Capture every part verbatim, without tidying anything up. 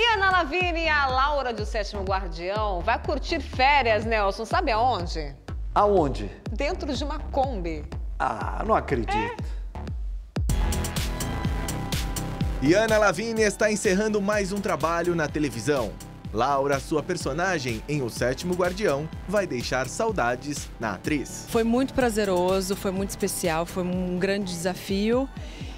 Yanna Lavigne, a Laura de O Sétimo Guardião, vai curtir férias, Nelson, sabe aonde? Aonde? Dentro de uma Kombi. Ah, não acredito. É. Yanna Lavigne está encerrando mais um trabalho na televisão. Laura, sua personagem em O Sétimo Guardião, vai deixar saudades na atriz. Foi muito prazeroso, foi muito especial, foi um grande desafio.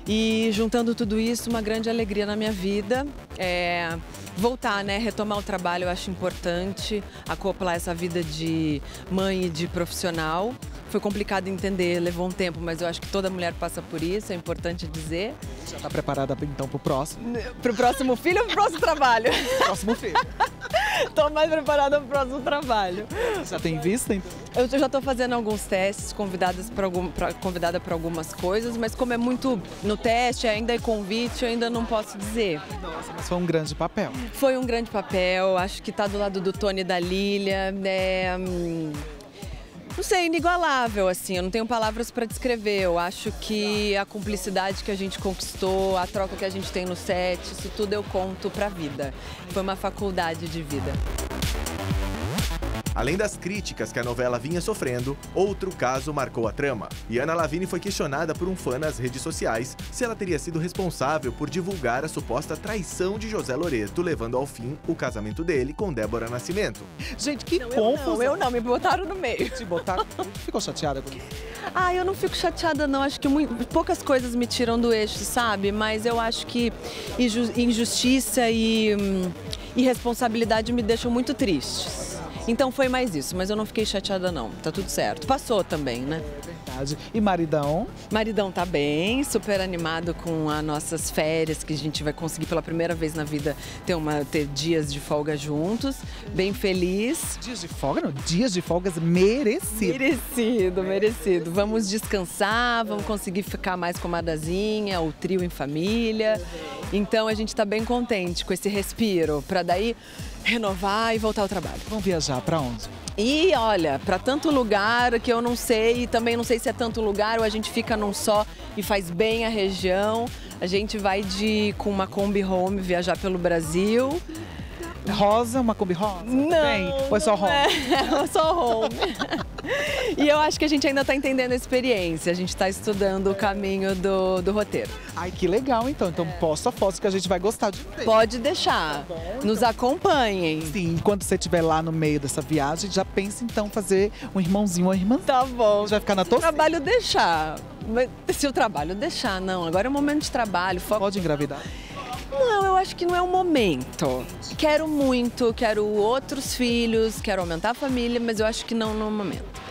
E juntando tudo isso, uma grande alegria na minha vida. É, voltar, né? Retomar o trabalho eu acho importante, acoplar essa vida de mãe e de profissional. Foi complicado entender, levou um tempo, mas eu acho que toda mulher passa por isso, é importante dizer. Já está preparada então para o próximo? Para o próximo filho ou para o próximo trabalho? Próximo filho. Estou mais preparada para o próximo trabalho. Já tem vista, então? Eu já estou fazendo alguns testes, convidadas pra algum, pra, convidada para algumas coisas, mas como é muito no teste, ainda é convite, eu ainda não posso dizer. Nossa, mas foi um grande papel. Foi um grande papel, acho que está do lado do Tony e da Lilia, né? Hum... Não sei, inigualável, assim, eu não tenho palavras para descrever. Eu acho que a cumplicidade que a gente conquistou, a troca que a gente tem no set, isso tudo eu conto para a vida. Foi uma faculdade de vida. Além das críticas que a novela vinha sofrendo, outro caso marcou a trama. Yanna Lavigne foi questionada por um fã nas redes sociais se ela teria sido responsável por divulgar a suposta traição de José Loreto, levando ao fim o casamento dele com Débora Nascimento. Gente, que confusão! Eu não, me botaram no meio. Te botaram? Ficou chateada com isso? Ah, eu não fico chateada não, acho que muito, poucas coisas me tiram do eixo, sabe? Mas eu acho que injustiça e hum, irresponsabilidade me deixam muito tristes. Então foi mais isso, mas eu não fiquei chateada não, tá tudo certo. Passou também, né? É verdade. E maridão? Maridão tá bem, super animado com as nossas férias, que a gente vai conseguir pela primeira vez na vida ter, uma, ter dias de folga juntos, bem feliz. Dias de folga não, dias de folgas merecido. Merecido, merecido. Vamos descansar, vamos conseguir ficar mais com a Madalena, o trio em família. Então a gente tá bem contente com esse respiro, pra daí renovar e voltar ao trabalho. Vamos viajar para onde? E olha, para tanto lugar que eu não sei, e também não sei se é tanto lugar ou a gente fica num só e faz bem a região. A gente vai de com uma Kombi Home viajar pelo Brasil. Rosa, uma Kombi rosa? Não. Bem, ou é só Home? É, só Home. E eu acho que a gente ainda está entendendo a experiência, a gente está estudando o caminho do, do roteiro. Ai, que legal, então. Então, posta a foto que a gente vai gostar de ver. Pode deixar. Nos acompanhem. Sim, enquanto você estiver lá no meio dessa viagem, já pensa, então, fazer um irmãozinho ou uma irmãzinha. Tá bom. A gente vai ficar na torcida. Se o trabalho deixar. Se o trabalho deixar, não. Agora é um momento de trabalho. Foco... Pode engravidar? Não, eu acho que não é o momento. Quero muito, quero outros filhos, quero aumentar a família, mas eu acho que não no momento.